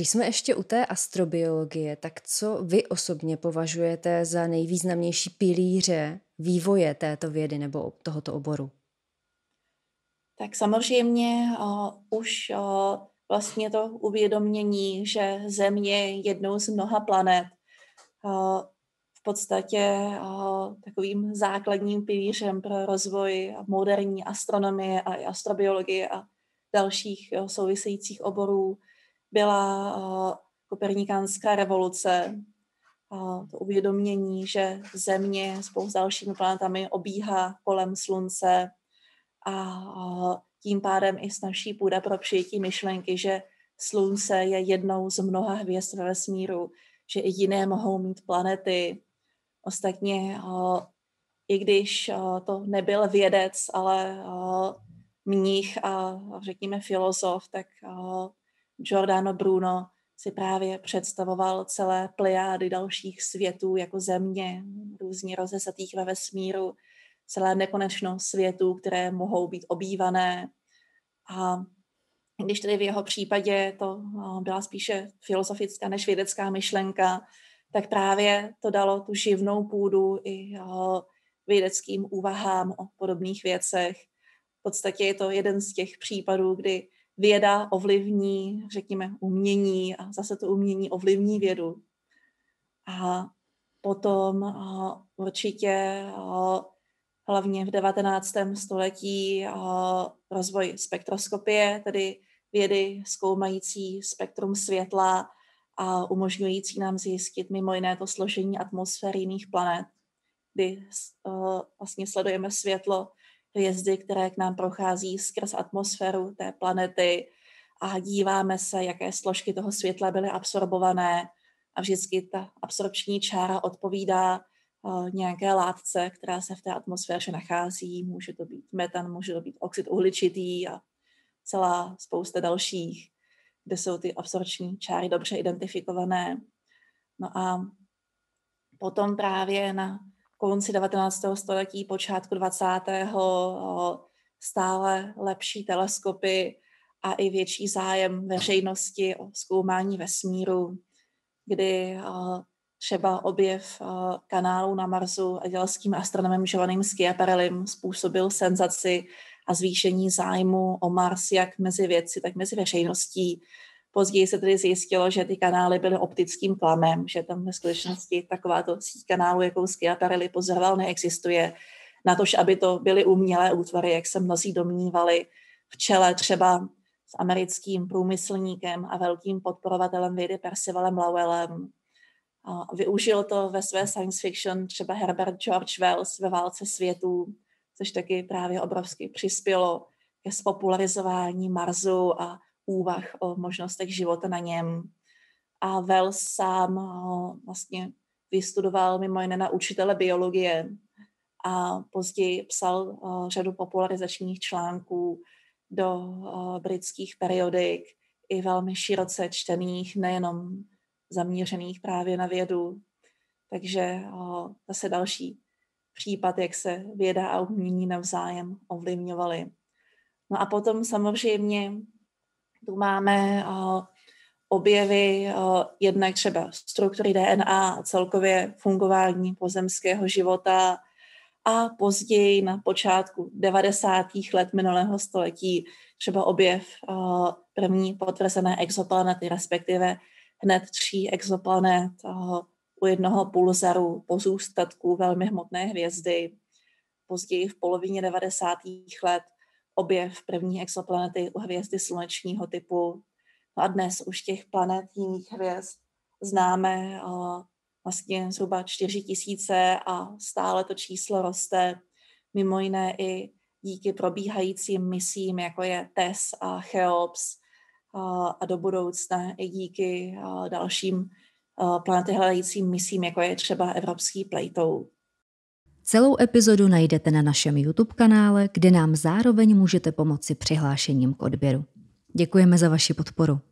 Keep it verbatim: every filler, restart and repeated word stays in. Když jsme ještě u té astrobiologie, tak co vy osobně považujete za nejvýznamnější pilíře vývoje této vědy nebo tohoto oboru? Tak samozřejmě o, už o, vlastně to uvědomění, že Země je jednou z mnoha planet, o, v podstatě o, takovým základním pilířem pro rozvoj moderní astronomie a i astrobiologie a dalších o, souvisejících oborů byla o, kopernikánská revoluce, o, to uvědomění, že Země spolu s dalšími planetami obíhá kolem Slunce, a tím pádem i snazší půda pro přijetí myšlenky, že Slunce je jednou z mnoha hvězd ve vesmíru, že i jiné mohou mít planety. Ostatně, i když to nebyl vědec, ale mnich a řekněme filozof, tak Giordano Bruno si právě představoval celé plejády dalších světů jako Země, různě rozesatých ve vesmíru, celé nekonečno světů, které mohou být obývané. A když tedy v jeho případě to byla spíše filozofická než vědecká myšlenka, tak právě to dalo tu živnou půdu i vědeckým úvahám o podobných věcech. V podstatě je to jeden z těch případů, kdy věda ovlivní, řekněme, umění a zase to umění ovlivní vědu. A potom určitě hlavně v devatenáctém století rozvoj spektroskopie, tedy vědy zkoumající spektrum světla a umožňující nám zjistit mimo jiné to složení atmosféry jiných planet, kdy vlastně sledujeme světlo hvězdy, které k nám prochází skrz atmosféru té planety a díváme se, jaké složky toho světla byly absorbované a vždycky ta absorpční čára odpovídá nějaké látce, která se v té atmosféře nachází. Může to být metan, může to být oxid uhličitý a celá spousta dalších, kde jsou ty absorpční čáry dobře identifikované. No a potom právě na konci devatenáctého století, počátku dvacátého stále lepší teleskopy a i větší zájem veřejnosti o zkoumání vesmíru, kdy třeba objev kanálu na Marsu italským astronomem Giovannim Schiaparellim způsobil senzaci a zvýšení zájmu o Mars jak mezi vědci, tak mezi veřejností. Později se tedy zjistilo, že ty kanály byly optickým klamem, že tam ve skutečnosti takováto síť kanálu, jakou Schiaparelli pozoroval, neexistuje. Natož, aby to byly umělé útvary, jak se mnozí domnívali, v čele třeba s americkým průmyslníkem a velkým podporovatelem vědy Percivalem Lowellem. Využil to ve své science fiction třeba Herbert George Wells ve Válce světů, což taky právě obrovsky přispělo ke spopularizování Marsu a úvah o možnostech života na něm. A Wells sám vlastně vystudoval mimo jiné na učitele biologie a později psal řadu popularizačních článků do britských periodik, i velmi široce čtených, nejenom zaměřených právě na vědu. Takže o, zase další případ, jak se věda a umění navzájem ovlivňovaly. No a potom samozřejmě tu máme o, objevy o, jednak třeba struktury D N A a celkově fungování pozemského života a později na počátku devadesátých let minulého století třeba objev o, první potvrzené exoplanety, respektive hned tří exoplanet uh, u jednoho pulzaru pozůstatků velmi hmotné hvězdy. Později v polovině devadesátých let objev první exoplanety u hvězdy slunečního typu. No a dnes už těch planet jiných hvězd známe uh, vlastně zhruba čtyři tisíce a stále to číslo roste. Mimo jiné i díky probíhajícím misím, jako je TESS a Cheops, a do budoucna i díky dalším planety hledajícím misím, jako je třeba evropský Plato. Celou epizodu najdete na našem YouTube kanále, kde nám zároveň můžete pomoci přihlášením k odběru. Děkujeme za vaši podporu.